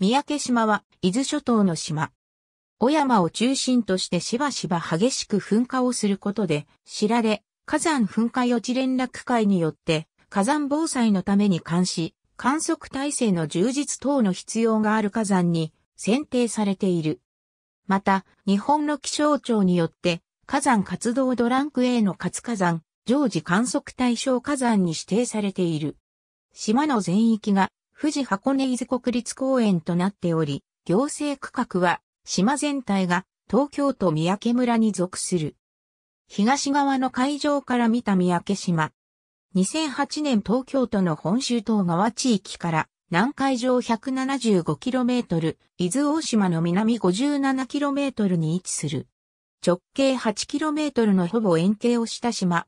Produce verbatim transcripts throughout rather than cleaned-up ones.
三宅島は伊豆諸島の島。雄山を中心としてしばしば激しく噴火をすることで知られ、火山噴火予知連絡会によって火山防災のために監視、観測体制の充実等の必要がある火山に選定されている。また、日本の気象庁によって火山活動度ランク エー の活火山、常時観測対象火山に指定されている。島の全域が富士箱根伊豆国立公園となっており、行政区画は島全体が東京都三宅村に属する。東側の海上から見た三宅島。にせんはちねん東京都の本州東側地域から南海上 ひゃくななじゅうごキロメートル、伊豆大島の南 ごじゅうななキロメートル に位置する。直径 はちキロメートル のほぼ円形をした島。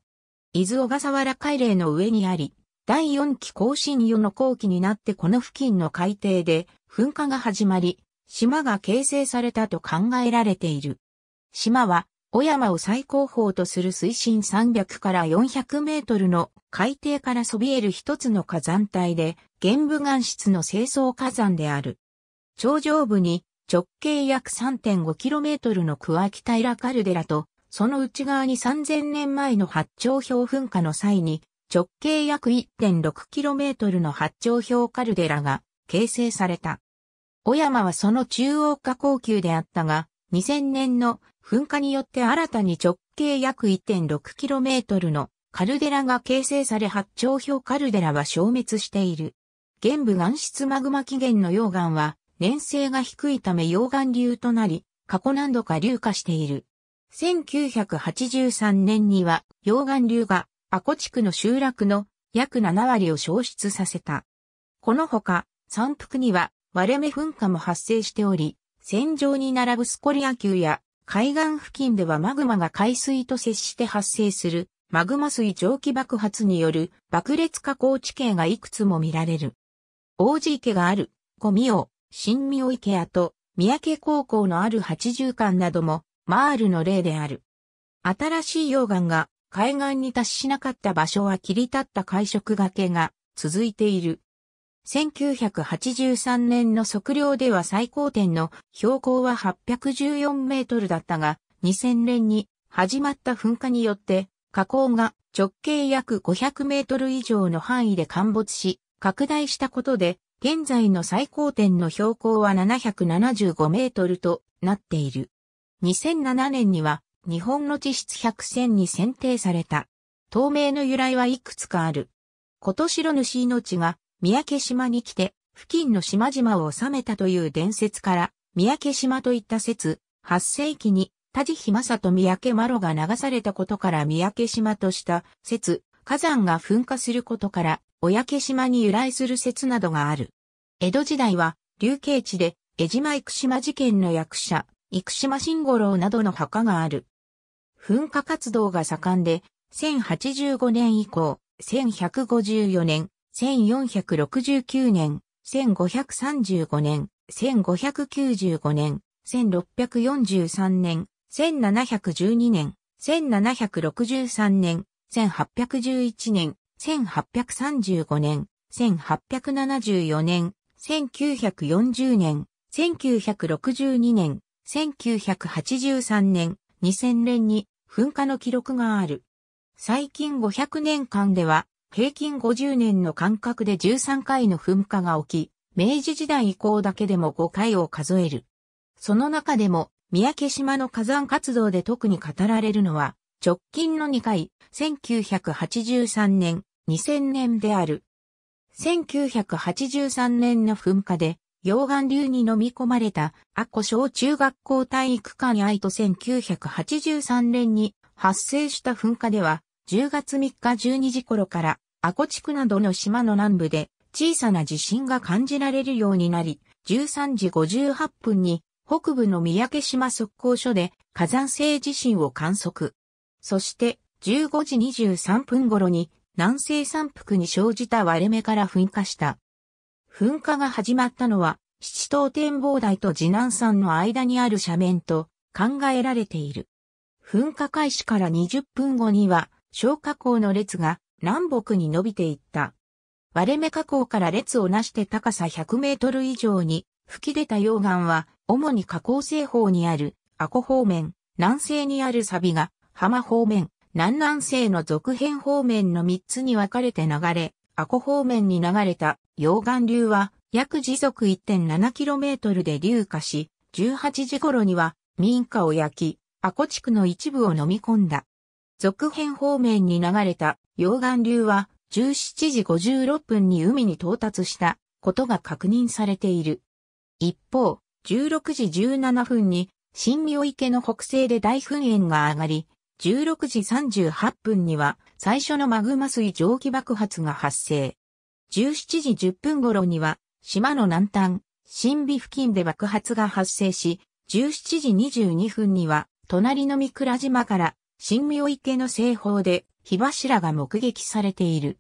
伊豆小笠原海嶺の上にあり、だいよんき更新世の後期になってこの付近の海底で噴火が始まり、島が形成されたと考えられている。島は、雄山を最高峰とする水深さんびゃくからよんひゃくメートルの海底からそびえる一つの火山帯で、玄武岩質の成層火山である。頂上部に直径約 さんてんごキロメートルの桑木平カルデラと、その内側にさんぜんねんまえの八丁氷噴火の際に、直径約 いってんろくキロメートルの八丁氷カルデラが形成された。雄山はその中央下降級であったが、にせんねんの噴火によって新たに直径約 いってんろくキロメートル のカルデラが形成され八丁氷カルデラは消滅している。玄武岩質マグマ起源の溶岩は粘性が低いため溶岩流となり、過去何度か流下している。せんきゅうひゃくはちじゅうさんねんには溶岩流が阿古地区の集落の約ななわりを消失させた。このほか山腹には割れ目噴火も発生しており、線状に並ぶスコリア球や海岸付近ではマグマが海水と接して発生するマグマ水蒸気爆発による爆裂下降地形がいくつも見られる。王子池がある五味尾、新三尾池跡、三宅高校のある八十館などもマールの例である。新しい溶岩が海岸に達しなかった場所は切り立った海食崖が続いている。せんきゅうひゃくはちじゅうさんねんの測量では最高点の標高ははっぴゃくじゅうよんメートルだったが、にせんねんに始まった噴火によって火口が直径約ごひゃくメートル以上の範囲で陥没し、拡大したことで、現在の最高点の標高はななひゃくななじゅうごメートルとなっている。にせんななねんには日本の地質百選に選定された。島名の由来はいくつかある。ことしろ主命が、三宅島に来て、付近の島々を治めたという伝説から、三宅島といった説、はっせいきに、田地比政と三宅麻呂が流されたことから三宅島とした説、火山が噴火することから、小焼島に由来する説などがある。江戸時代は、流刑地で、江島生島事件の役者、生島慎五郎などの墓がある。噴火活動が盛んで、せんはちじゅうごねん以降、せんひゃくごじゅうよねん、せんよんひゃくろくじゅうきゅうねん、せんごひゃくさんじゅうごねん、せんごひゃくきゅうじゅうごねん、せんろっぴゃくよんじゅうさんねん、せんななひゃくじゅうにねん、せんななひゃくろくじゅうさんねん、せんはっぴゃくじゅういちねん、せんはっぴゃくさんじゅうごねん、せんはっぴゃくななじゅうよねん、せんきゅうひゃくよんじゅうねん、せんきゅうひゃくろくじゅうにねん、せんきゅうひゃくはちじゅうさんねん、にせんねんに噴火の記録がある。最近ごひゃくねんかんでは、平均ごじゅうねんの間隔でじゅうさんかいの噴火が起き、明治時代以降だけでもごかいを数える。その中でも、三宅島の火山活動で特に語られるのは、直近のにかい、せんきゅうひゃくはちじゅうさんねん、にせんねんである。せんきゅうひゃくはちじゅうさんねんの噴火で、溶岩流に飲み込まれた、阿古小中学校体育館愛とせんきゅうひゃくはちじゅうさんねんに発生した噴火では、じゅうがつみっかじゅうにじ頃から、阿古地区などの島の南部で小さな地震が感じられるようになり、じゅうさんじごじゅうはっぷんに北部の三宅島測候所で火山性地震を観測。そしてじゅうごじにじゅうさんぷん頃に南西山腹に生じた割れ目から噴火した。噴火が始まったのは七島展望台と次男山の間にある斜面と考えられている。噴火開始からにじゅっぷんごには、小火口の列が南北に伸びていった。割れ目火口から列をなして高さひゃくメートル以上に吹き出た溶岩は、主に河口西方にある、阿古方面、南西にある錆ヶ浜方面、南南西の続編方面のみっつに分かれて流れ、阿古方面に流れた溶岩流は、約時速 いってんななキロメートル で流下し、じゅうはちじ頃には民家を焼き、阿古地区の一部を飲み込んだ。続編方面に流れた溶岩流は、じゅうしちじごじゅうろっぷんに海に到達したことが確認されている。一方、じゅうろくじじゅうななふんに新御池の北西で大噴煙が上がり、じゅうろくじさんじゅうはっぷんには最初のマグマ水蒸気爆発が発生。じゅうしちじじゅっぷん頃には島の南端、新美付近で爆発が発生し、じゅうしちじにじゅうにふんには隣の御蔵島から新御池の西方で火柱が目撃されている。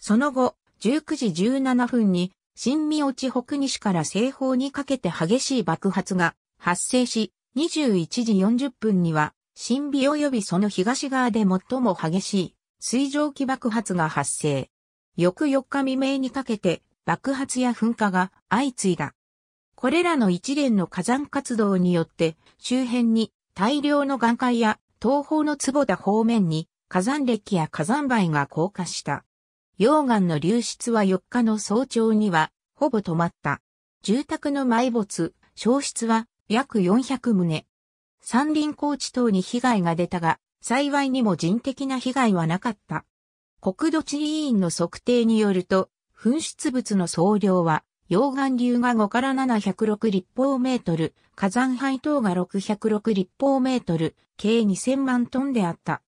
その後、じゅうくじじゅうななふんに新御内北西から西方にかけて激しい爆発が発生し、にじゅういちじよんじゅっぷんには新美及びその東側で最も激しい水蒸気爆発が発生。翌よっか未明にかけて爆発や噴火が相次いだ。これらの一連の火山活動によって周辺に大量の岩塊や東方の坪田方面に火山礫や火山灰が降下した。溶岩の流出はよっかの早朝にはほぼ止まった。住宅の埋没、焼失は約よんひゃくとう。山林耕地等に被害が出たが、幸いにも人的な被害はなかった。国土地理院の測定によると、噴出物の総量は、溶岩流がごからななひゃくろくりっぽうメートル、火山灰等がろっぴゃくろくりっぽうメートル、計にせんまんトンであった。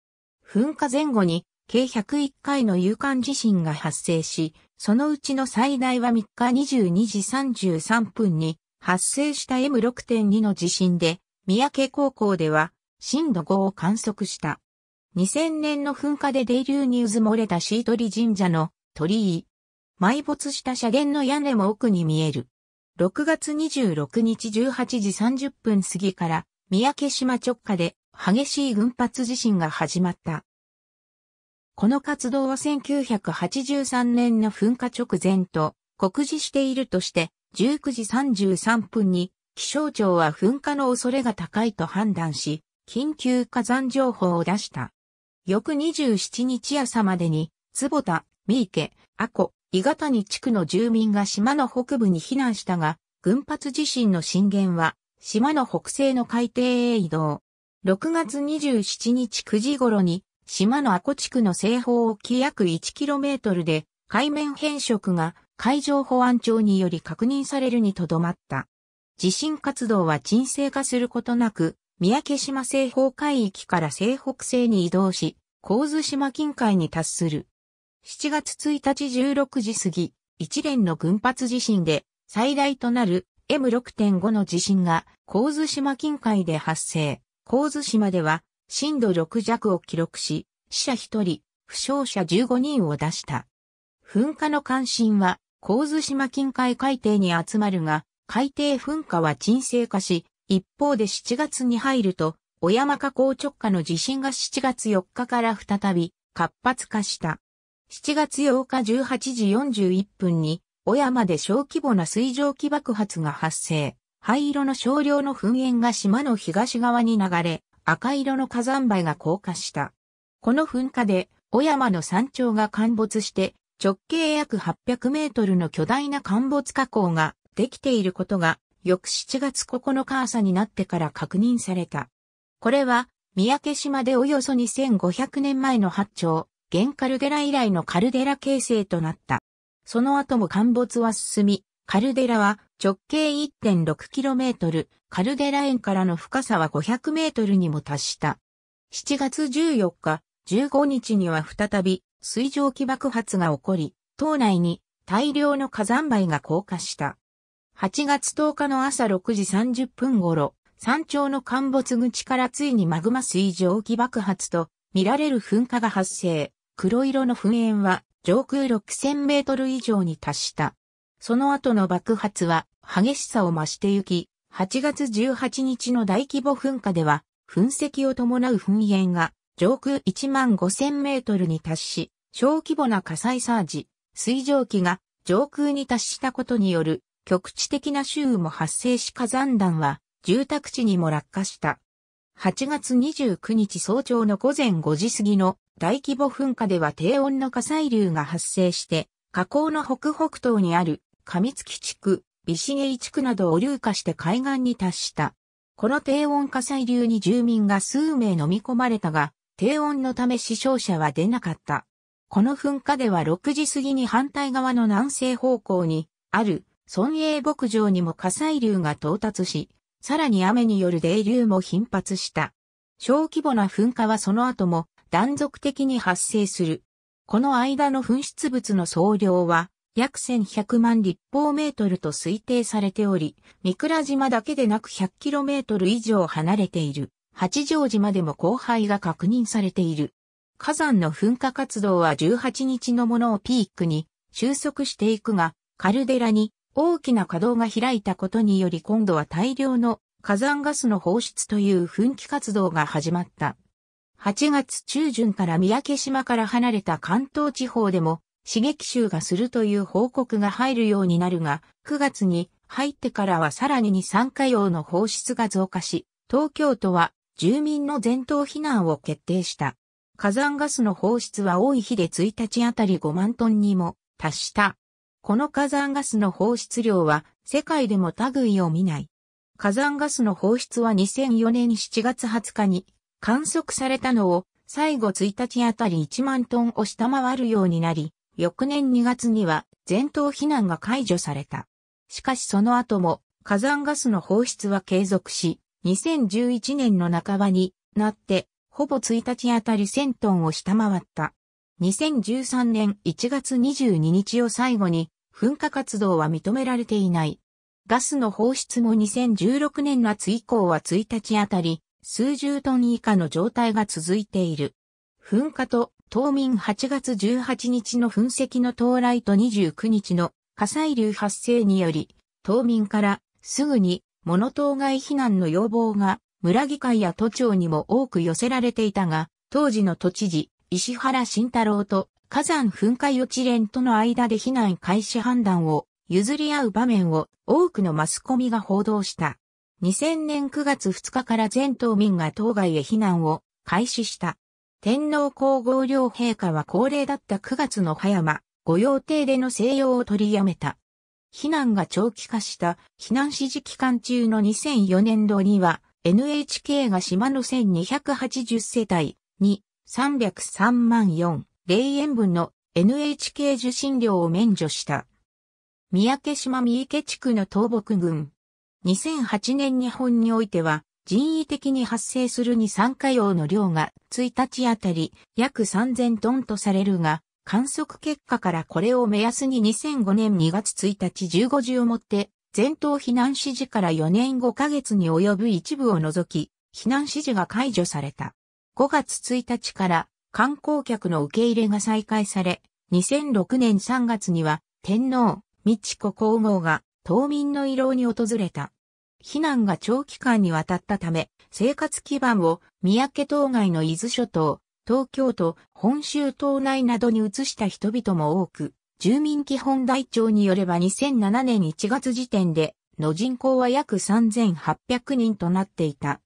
噴火前後に計ひゃくいっかいの有感地震が発生し、そのうちの最大はみっかにじゅうにじさんじゅうさんぷんに発生した エムろくてんに の地震で、三宅高校ではしんどごを観測した。にせんねんの噴火で泥流にうずもれたシートリ神社の鳥居。埋没した社殿の屋根も奥に見える。ろくがつにじゅうろくにちじゅうはちじさんじゅっぷん過ぎから三宅島直下で激しい群発地震が始まった。この活動はせんきゅうひゃくはちじゅうさんねんの噴火直前と酷似しているとしてじゅうくじさんじゅうさんぷんに気象庁は噴火の恐れが高いと判断し緊急火山情報を出した。翌にじゅうしちにち朝までに坪田、三池、阿古、伊賀谷地区の住民が島の北部に避難したが群発地震の震源は島の北西の海底へ移動。ろくがつにじゅうしちにちくじ頃に、島の阿古地区の西方沖約 いちキロメートル で、海面変色が海上保安庁により確認されるにとどまった。地震活動は沈静化することなく、三宅島西方海域から西北西に移動し、神津島近海に達する。しちがつついたちじゅうろくじ過ぎ、一連の群発地震で最大となる エムろくてんご の地震が神津島近海で発生。神津島ではしんどろくじゃくを記録し、死者ひとり、負傷者じゅうごにんを出した。噴火の関心は神津島近海海底に集まるが、海底噴火は沈静化し、一方でしちがつに入ると、小山河口直下の地震がしちがつよっかから再び活発化した。しちがつようかじゅうはちじよんじゅういっぷんに、小山で小規模な水蒸気爆発が発生。灰色の少量の噴煙が島の東側に流れ、赤色の火山灰が降下した。この噴火で、小山の山頂が陥没して、直径約はっぴゃくメートルの巨大な陥没火口ができていることが、翌しちがつここのか朝になってから確認された。これは、三宅島でおよそにせんごひゃくねんまえの八丁、原カルデラ以来のカルデラ形成となった。その後も陥没は進み、カルデラは直径 いってんろくキロメートル、カルデラ円からの深さはごひゃくメートルにも達した。しちがつじゅうよっか、じゅうごにちには再び水蒸気爆発が起こり、島内に大量の火山灰が降下した。はちがつとおかの朝ろくじさんじゅっぷん頃、山頂の陥没口からついにマグマ水蒸気爆発と見られる噴火が発生。黒色の噴煙は上空ろくせんメートル以上に達した。その後の爆発は激しさを増してゆき、はちがつじゅうはちにちの大規模噴火では、噴石を伴う噴煙が上空いちまんごせんメートルに達し、小規模な火災サージ、水蒸気が上空に達したことによる局地的な周雨も発生し火山弾は住宅地にも落下した。はちがつにじゅうくにち早朝のごぜんごじ過ぎの大規模噴火では低温の火砕流が発生して火口の北北東にある上月地区、美茂地区などを流下して海岸に達した。この低温火砕流に住民が数名飲み込まれたが、低温のため死傷者は出なかった。この噴火ではろくじ過ぎに反対側の南西方向にある村営牧場にも火砕流が到達し、さらに雨による泥流も頻発した。小規模な噴火はその後も断続的に発生する。この間の噴出物の総量は約せんひゃくまんりっぽうメートルと推定されており、御蔵島だけでなく ひゃくキロメートル 以上離れている八丈島でも降灰が確認されている。火山の噴火活動はじゅうはちにちのものをピークに収束していくが、カルデラに大きな稼働が開いたことにより今度は大量の火山ガスの放出という噴気活動が始まった。はちがつちゅうじゅんから三宅島から離れた関東地方でも刺激臭がするという報告が入るようになるが、くがつに入ってからはさらに二酸化硫黄の放出が増加し、東京都は住民の全島避難を決定した。火山ガスの放出は多い日でいちにちあたりごまんトンにも達した。この火山ガスの放出量は世界でも類を見ない。火山ガスの放出はにせんよねんしちがつはつかに観測されたのを最後いちにちあたりいちまんトンを下回るようになり、翌年にがつには全島避難が解除された。しかしその後も火山ガスの放出は継続し、にせんじゅういちねんの半ばになってほぼいちにちあたりせんトンを下回った。にせんじゅうさんねんいちがつにじゅうににちを最後に、噴火活動は認められていない。ガスの放出もにせんじゅうろくねん夏以降はいちにちあたり数十トン以下の状態が続いている。噴火と冬眠はちがつじゅうはちにちの噴石の到来とにじゅうくにちの火砕流発生により、冬眠からすぐに物当該避難の要望が村議会や都庁にも多く寄せられていたが、当時の都知事、石原慎太郎と火山噴火予知連との間で避難開始判断を譲り合う場面を多くのマスコミが報道した。にせんねんくがつふつかから全島民が島外へ避難を開始した。天皇皇后両陛下は恒例だったくがつの葉山、御用邸での静養を取りやめた。避難が長期化した避難指示期間中のにせんよねんどには エヌエイチケー が島のせんにひゃくはちじゅうせたいに、さんびゃくさんまんよんせんえん分の エヌエイチケー 受信料を免除した。三宅島三池地区の東北郡。にせんはちねん日本においては人為的に発生する二酸化硫黄の量がいちにちあたり約さんぜんトンとされるが、観測結果からこれを目安ににせんごねんにがつついたちじゅうごじをもって全島避難指示からよねんごかげつに及ぶ一部を除き避難指示が解除された。ごがつついたちから観光客の受け入れが再開され、にせんろくねんさんがつには天皇、美智子皇后が島民の慰労に訪れた。避難が長期間にわたったため、生活基盤を三宅島外の伊豆諸島、東京都、本州島内などに移した人々も多く、住民基本台帳によればにせんななねんいちがつ時点での人口は約さんぜんはっぴゃくにんとなっていた。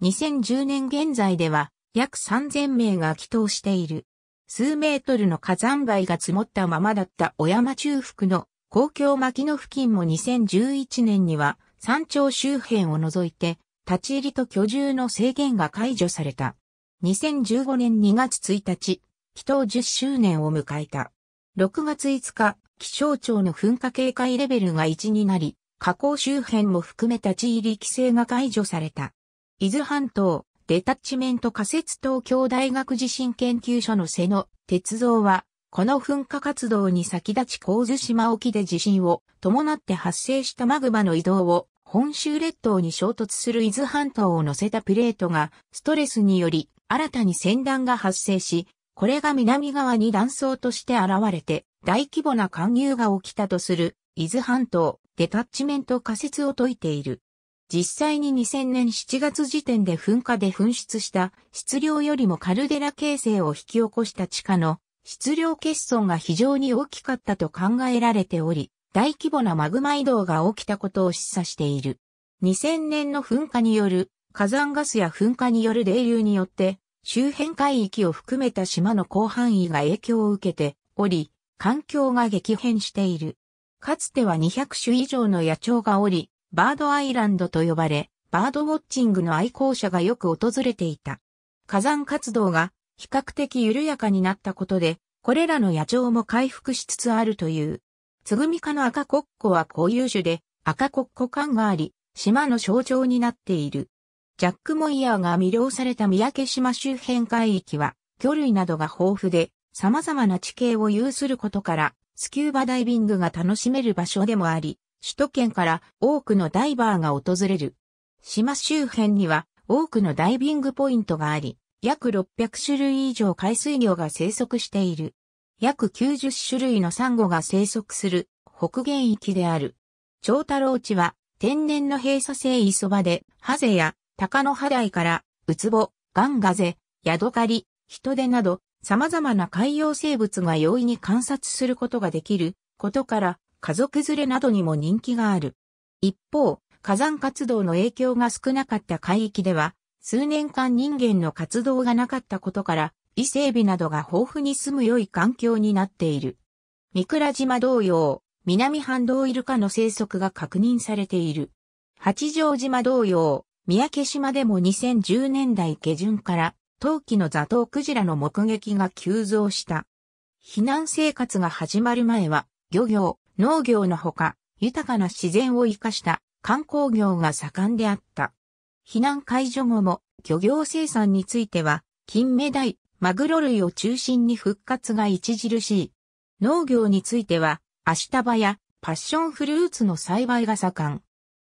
にせんじゅうねん現在では、約さんぜんめいが帰島している。数メートルの火山灰が積もったままだった小山中腹の公共牧野付近もにせんじゅういちねんには山頂周辺を除いて立ち入りと居住の制限が解除された。にせんじゅうごねんにがつついたち、帰島じゅっしゅうねんを迎えた。ろくがついつか、気象庁の噴火警戒レベルがいちになり、火口周辺も含め立ち入り規制が解除された。伊豆半島、デタッチメント仮設東京大学地震研究所の瀬野哲三は、この噴火活動に先立ち神津島沖で地震を伴って発生したマグマの移動を本州列島に衝突する伊豆半島を乗せたプレートがストレスにより新たに船団が発生し、これが南側に断層として現れて大規模な貫入が起きたとする伊豆半島デタッチメント仮説を説いている。実際ににせんねんしちがつ時点で噴火で噴出した質量よりもカルデラ形成を引き起こした地下の質量欠損が非常に大きかったと考えられており、大規模なマグマ移動が起きたことを示唆している。にせんねんの噴火による火山ガスや噴火による泥流によって周辺海域を含めた島の広範囲が影響を受けており、環境が激変している。かつてはにひゃくしゅ以上の野鳥がおり、バードアイランドと呼ばれ、バードウォッチングの愛好者がよく訪れていた。火山活動が比較的緩やかになったことで、これらの野鳥も回復しつつあるという。ツグミ科の赤コッコは固有種で、赤コッコ冠があり、島の象徴になっている。ジャック・モイヤーが魅了された三宅島周辺海域は、魚類などが豊富で、様々な地形を有することから、スキューバダイビングが楽しめる場所でもあり、首都圏から多くのダイバーが訪れる。島周辺には多くのダイビングポイントがあり、約ろっぴゃく種類以上海水魚が生息している。約きゅうじゅう種類のサンゴが生息する北限域である。長太郎地は天然の閉鎖性磯場で、ハゼや鷹の羽鯛からウツボ、ガンガゼ、ヤドカリ、ヒトデなど、様々な海洋生物が容易に観察することができることから家族連れなどにも人気がある。一方、火山活動の影響が少なかった海域では数年間人間の活動がなかったことから伊勢海老などが豊富に住む良い環境になっている。御蔵島同様、南半島イルカの生息が確認されている。八丈島同様、三宅島でもにせんじゅうねんだい下旬から冬季のザトウクジラの目撃が急増した。避難生活が始まる前は、漁業、農業のほか、豊かな自然を生かした観光業が盛んであった。避難解除後も、漁業生産については、金目鯛、マグロ類を中心に復活が著しい。農業については、アシタバやパッションフルーツの栽培が盛ん。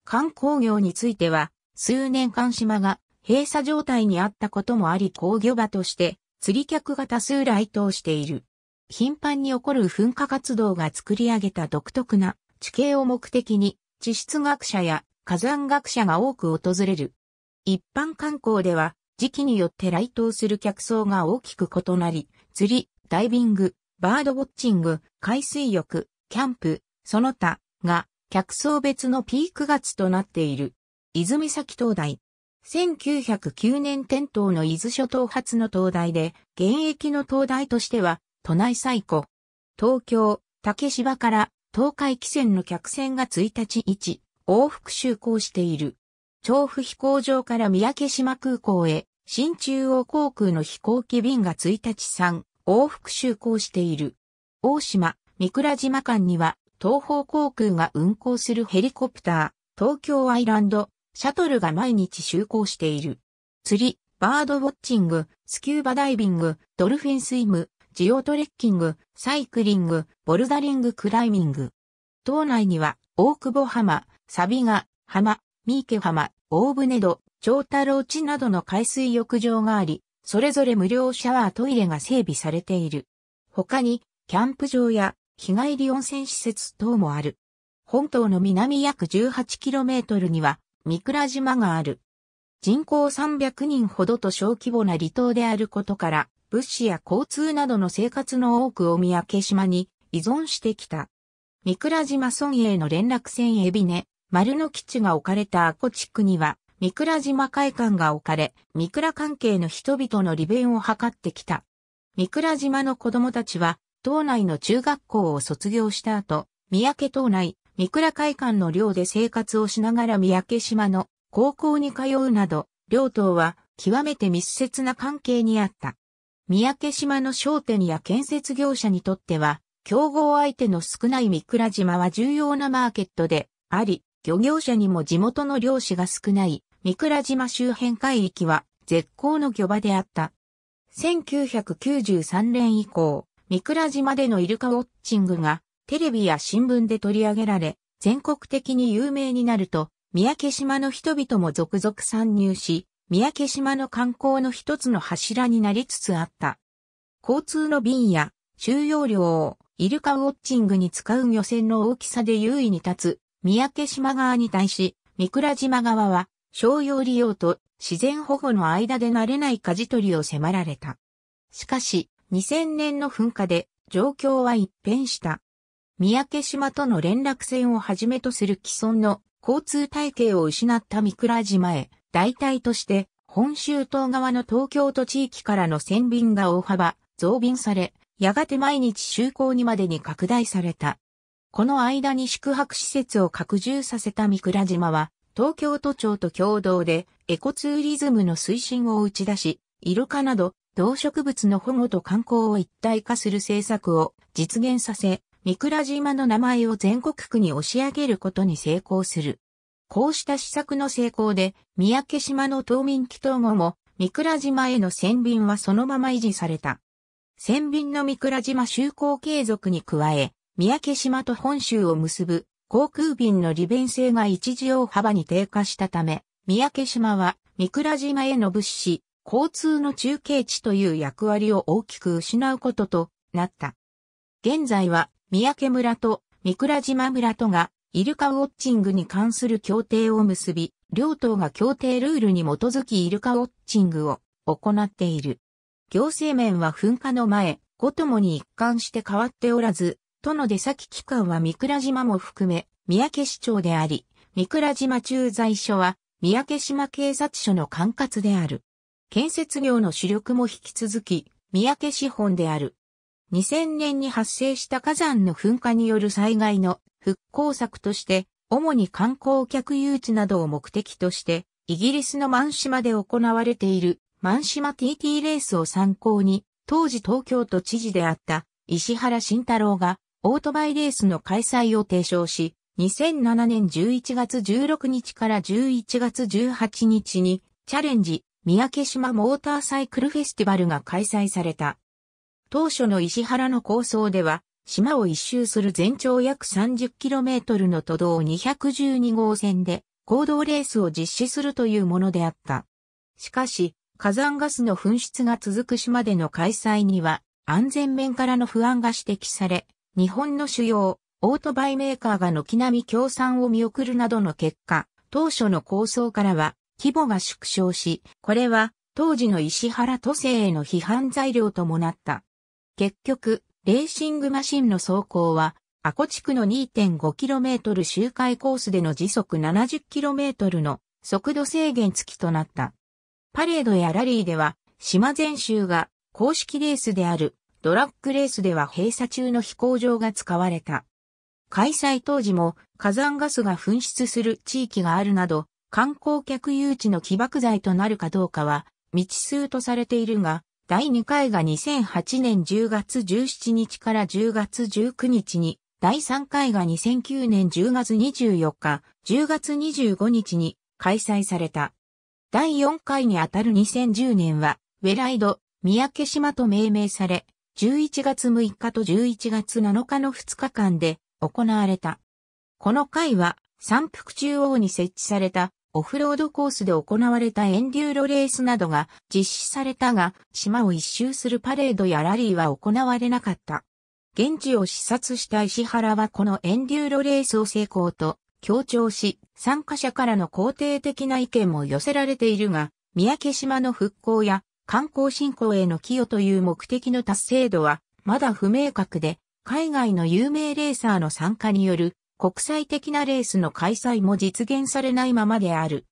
観光業については、数年間島が、閉鎖状態にあったこともあり好漁場として釣り客が多数来島している。頻繁に起こる噴火活動が作り上げた独特な地形を目的に地質学者や火山学者が多く訪れる。一般観光では時期によって来島する客層が大きく異なり、釣り、ダイビング、バードウォッチング、海水浴、キャンプ、その他が客層別のピーク月となっている。泉崎灯台。せんきゅうひゃくきゅうねん点灯の伊豆諸島初の灯台で、現役の灯台としては、都内最古。東京、竹芝から東海汽船の客船がいちにちいち、往復就航している。調布飛行場から三宅島空港へ、新中央航空の飛行機便がいちにちさん、往復就航している。大島、御蔵島間には、東方航空が運航するヘリコプター、東京アイランド、シャトルが毎日就航している。釣り、バードウォッチング、スキューバダイビング、ドルフィンスイム、ジオトレッキング、サイクリング、ボルダリング、クライミング。島内には、大久保浜、サビガ、浜、三池浜、大船渡、長太郎地などの海水浴場があり、それぞれ無料シャワートイレが整備されている。他に、キャンプ場や日帰り温泉施設等もある。本島の南約 じゅうはちキロメートル には、御蔵島がある。人口さんびゃくにんほどと小規模な離島であることから、物資や交通などの生活の多くを三宅島に依存してきた。御蔵島村営の連絡船海老根、丸の基地が置かれた阿古地区には、御蔵島会館が置かれ、御蔵関係の人々の利便を図ってきた。御蔵島の子供たちは、島内の中学校を卒業した後、三宅島内、御蔵会館の寮で生活をしながら三宅島の高校に通うなど、両島は極めて密接な関係にあった。三宅島の商店や建設業者にとっては、競合相手の少ない御蔵島は重要なマーケットであり、漁業者にも地元の漁師が少ない御蔵島周辺海域は絶好の漁場であった。せんきゅうひゃくきゅうじゅうさんねん以降、御蔵島でのイルカウォッチングが、テレビや新聞で取り上げられ、全国的に有名になると、三宅島の人々も続々参入し、三宅島の観光の一つの柱になりつつあった。交通の便や収容量をイルカウォッチングに使う漁船の大きさで優位に立つ、三宅島側に対し、御蔵島側は、商用利用と自然保護の間で慣れない舵取りを迫られた。しかし、にせんねんの噴火で状況は一変した。三宅島との連絡船をはじめとする既存の交通体系を失った御蔵島へ、代替として、本州東側の東京都地域からの船便が大幅増便され、やがて毎日就航にまでに拡大された。この間に宿泊施設を拡充させた御蔵島は、東京都庁と共同でエコツーリズムの推進を打ち出し、イルカなど動植物の保護と観光を一体化する政策を実現させ、御蔵島の名前を全国区に押し上げることに成功する。こうした施策の成功で、三宅島の島民帰島後も、御蔵島への船便はそのまま維持された。船便の御蔵島就航継続に加え、三宅島と本州を結ぶ航空便の利便性が一時大幅に低下したため、三宅島は御蔵島への物資、交通の中継地という役割を大きく失うこととなった。現在は三宅村と御蔵島村とがイルカウォッチングに関する協定を結び、両党が協定ルールに基づきイルカウォッチングを行っている。行政面は噴火の前、ごともに一貫して変わっておらず、都の出先機関は御蔵島も含め、三宅市長であり、御蔵島駐在所は、三宅島警察署の管轄である。建設業の主力も引き続き、三宅市本である。にせんねんに発生した火山の噴火による災害の復興策として、主に観光客誘致などを目的として、イギリスのマン島で行われている、マン島 ティーティー レースを参考に、当時東京都知事であった、石原慎太郎が、オートバイレースの開催を提唱し、にせんななねんじゅういちがつじゅうろくにちからじゅういちがつじゅうはちにちにチャレンジ、三宅島モーターサイクルフェスティバルが開催された。当初の石原の構想では、島を一周する全長約 さんじゅっキロメートル の都道にひゃくじゅうにごうせんで、公道レースを実施するというものであった。しかし、火山ガスの噴出が続く島での開催には、安全面からの不安が指摘され、日本の主要、オートバイメーカーが軒並み協賛を見送るなどの結果、当初の構想からは規模が縮小し、これは当時の石原都政への批判材料ともなった。結局、レーシングマシンの走行は、阿古地区の にてんごキロメートル 周回コースでの時速 ななじゅっキロメートル の速度制限付きとなった。パレードやラリーでは、島全州が公式レースである。ドラッグレースでは閉鎖中の飛行場が使われた。開催当時も火山ガスが噴出する地域があるなど、観光客誘致の起爆剤となるかどうかは未知数とされているが、だいにかいがにせんはちねんじゅうがつじゅうしちにちからじゅうがつじゅうくにちに、だいさんかいがにせんきゅうねんじゅうがつにじゅうよっか、じゅうがつにじゅうごにちに開催された。だいよんかいにあたるにせんじゅうねんは、ウェライド、三宅島と命名され、じゅういちがつむいかとじゅういちがつなのかのふつかかんで行われた。この回は三福中央に設置されたオフロードコースで行われたエンデューロレースなどが実施されたが、島を一周するパレードやラリーは行われなかった。現地を視察した石原はこのエンデューロレースを成功と強調し、参加者からの肯定的な意見も寄せられているが、三宅島の復興や観光振興への寄与という目的の達成度はまだ不明確で、海外の有名レーサーの参加による国際的なレースの開催も実現されないままである。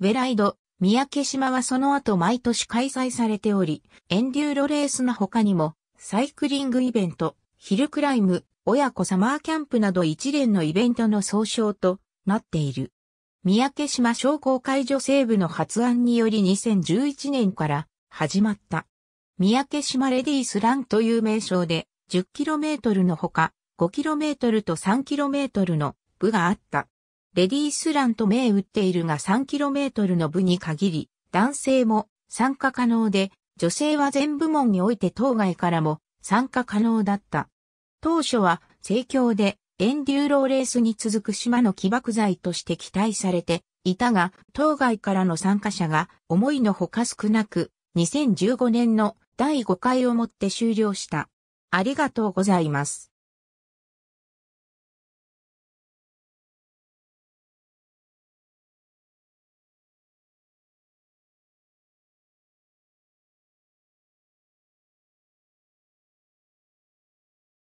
ウェライド、三宅島はその後毎年開催されており、エンデューロレースの他にも、サイクリングイベント、ヒルクライム、親子サマーキャンプなど一連のイベントの総称となっている。三宅島商工会女性部の発案によりにせんじゅういちねんから、始まった。三宅島レディースランという名称で じゅっキロメートル のほか ごキロメートル と さんキロメートル の部があった。レディースランと銘打っているが さんキロメートル の部に限り男性も参加可能で、女性は全部門において島外からも参加可能だった。当初は盛況でエンデューローレースに続く島の起爆剤として期待されていたが、島外からの参加者が思いのほか少なく、にせんじゅうごねんのだいごかいをもって終了した。ありがとうございます。